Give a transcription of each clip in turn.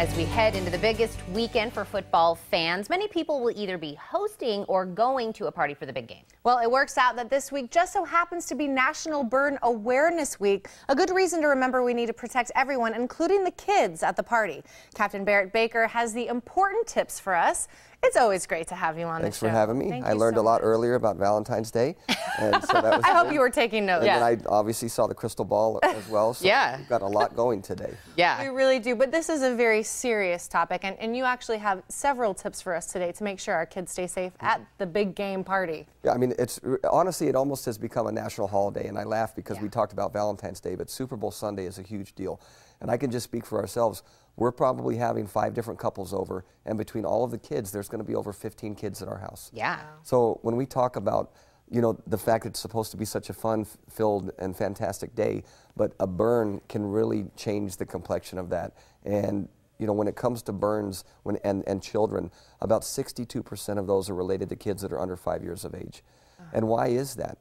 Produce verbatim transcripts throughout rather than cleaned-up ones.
As we head into the biggest weekend for football fans, many people will either be hosting or going to a party for the big game. Well, it works out that this week just so happens to be National Burn Awareness Week, a good reason to remember we need to protect everyone, including the kids at the party. Captain Barrett Baker has the important tips for us. It's always great to have you on the show. Thanks for having me. Thank I learned so a lot much. earlier about Valentine's Day. And so that was I good. hope you were taking notes. And yeah. then I obviously saw the crystal ball as well. So yeah. we've got a lot going today. Yeah. We really do. But this is a very serious topic. And, and you actually have several tips for us today to make sure our kids stay safe mm-hmm. at the big game party. Yeah, I mean, it's honestly, it almost has become a national holiday. And I laugh because yeah. we talked about Valentine's Day, but Super Bowl Sunday is a huge deal. And I can just speak for ourselves. We're probably having five different couples over, and between all of the kids, there's going to be over fifteen kids at our house. Yeah. So when we talk about, you know, the fact that it's supposed to be such a fun-filled and fantastic day, but a burn can really change the complexion of that. And, you know, when it comes to burns when, and, and children, about sixty-two percent of those are related to kids that are under five years of age. Uh-huh. And why is that?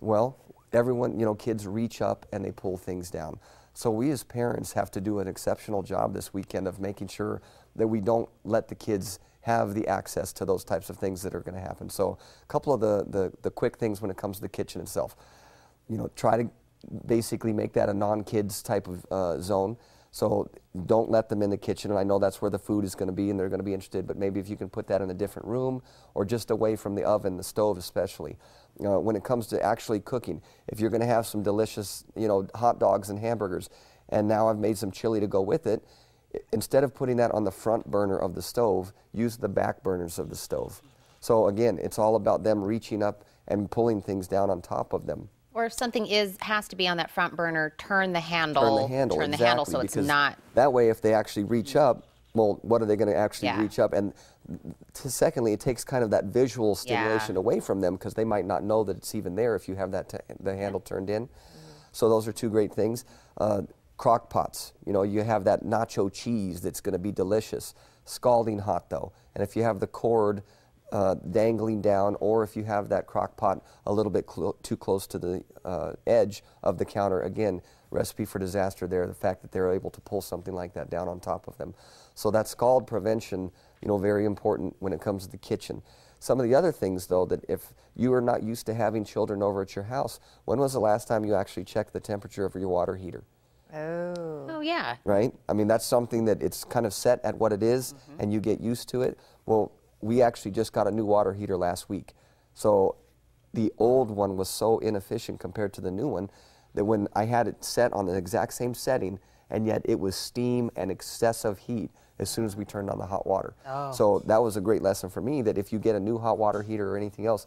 Well, everyone, you know, kids reach up and they pull things down. So we as parents have to do an exceptional job this weekend of making sure that we don't let the kids have the access to those types of things that are going to happen. So a couple of the, the, the quick things when it comes to the kitchen itself, you know, try to basically make that a non-kids type of uh, zone. So don't let them in the kitchen, and I know that's where the food is going to be and they're going to be interested, but maybe if you can put that in a different room or just away from the oven, the stove especially. Uh, when it comes to actually cooking, if you're going to have some delicious, you know, hot dogs and hamburgers, and now I've made some chili to go with it, instead of putting that on the front burner of the stove, use the back burners of the stove. So again, it's all about them reaching up and pulling things down on top of them. Or if something is has to be on that front burner, turn the handle. Turn the handle, turn exactly, the handle so it's not. That way, if they actually reach up, well, what are they going to actually yeah. reach up? And to secondly, it takes kind of that visual stimulation yeah. away from them because they might not know that it's even there if you have that t the handle turned in. So those are two great things. Uh, crock pots, you know, you have that nacho cheese that's going to be delicious, scalding hot though, and if you have the cord Uh, dangling down, or if you have that crock pot a little bit cl too close to the uh, edge of the counter, again, recipe for disaster there, the fact that they're able to pull something like that down on top of them. So that scald prevention, you know, very important when it comes to the kitchen. Some of the other things, though, that if you are not used to having children over at your house, when was the last time you actually checked the temperature of your water heater? Oh. Oh, yeah. Right? I mean, that's something that it's kind of set at what it is, mm-hmm. and you get used to it. Well, we actually just got a new water heater last week. So the old one was so inefficient compared to the new one that when I had it set on the exact same setting, and yet it was steam and excessive heat as soon as we turned on the hot water. Oh. So that was a great lesson for me that if you get a new hot water heater or anything else,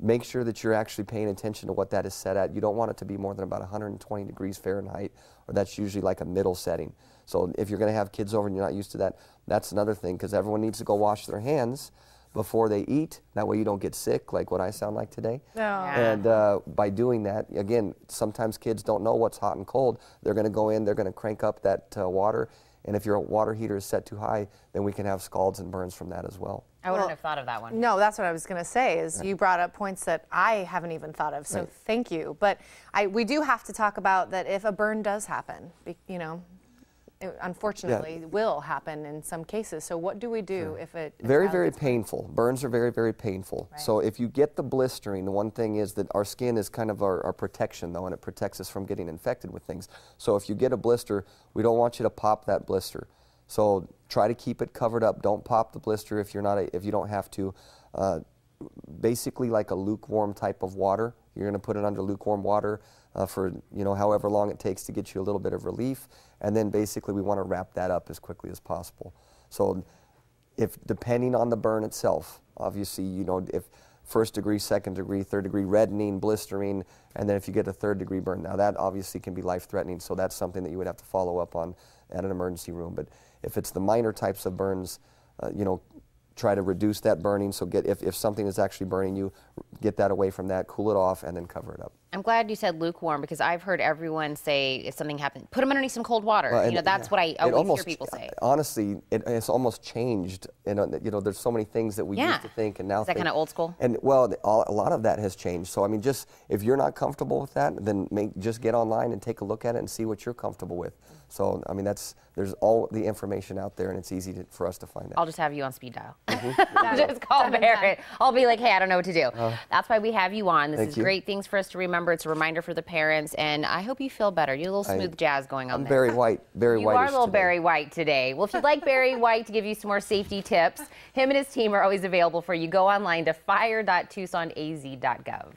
make sure that you're actually paying attention to what that is set at. You don't want it to be more than about one hundred twenty degrees Fahrenheit, or that's usually like a middle setting. So if you're going to have kids over and you're not used to that, that's another thing, because everyone needs to go wash their hands before they eat. That way you don't get sick like what I sound like today. No. Yeah. And uh, by doing that, again, sometimes kids don't know what's hot and cold. They're going to go in, they're going to crank up that uh, water. And if your water heater is set too high, then we can have scalds and burns from that as well. I wouldn't well, have thought of that one. No, that's what I was going to say, is right. you brought up points that I haven't even thought of, so right. thank you. But I, we do have to talk about that if a burn does happen, you know, it unfortunately yeah. will happen in some cases. So what do we do sure. if it... If very, very painful. Burns are very, very painful. Right. So if you get the blistering, the one thing is that our skin is kind of our, our protection, though, and it protects us from getting infected with things. So if you get a blister, we don't want you to pop that blister. So try to keep it covered up. Don't pop the blister if you're not a, if you don't have to. Uh, basically, like a lukewarm type of water, you're going to put it under lukewarm water uh, for you know however long it takes to get you a little bit of relief, and then basically we want to wrap that up as quickly as possible. So, if depending on the burn itself, obviously you know if first degree, second degree, third degree, reddening, blistering, and then if you get a third degree burn, now that obviously can be life threatening. So that's something that you would have to follow up on at an emergency room, but if it's the minor types of burns, uh, you know, try to reduce that burning. So get if, if something is actually burning you, get that away from that, cool it off, and then cover it up. I'm glad you said lukewarm, because I've heard everyone say if something happens, put them underneath some cold water. Well, you know, that's yeah, what I always hear people say. Honestly, it, it's almost changed And uh, you know, there's so many things that we yeah. used to think, and now is that kind of old school. And well, all, a lot of that has changed. So I mean, just if you're not comfortable with that, then make, just get online and take a look at it and see what you're comfortable with. So I mean, that's there's all the information out there, and it's easy to, for us to find out. I'll just have you on speed dial. Mm-hmm. Just call Barrett. I'll be like, hey, I don't know what to do. Uh, that's why we have you on. This is you. great things for us to remember. It's a reminder for the parents, and I hope you feel better. You're a little smooth I, jazz going on. I'm there. Barry White. Barry White. You are a little today. Barry White today. Well, if you'd like Barry White to give you some more safety tips, him and his team are always available for you. Go online to fire dot tucson A Z dot gov.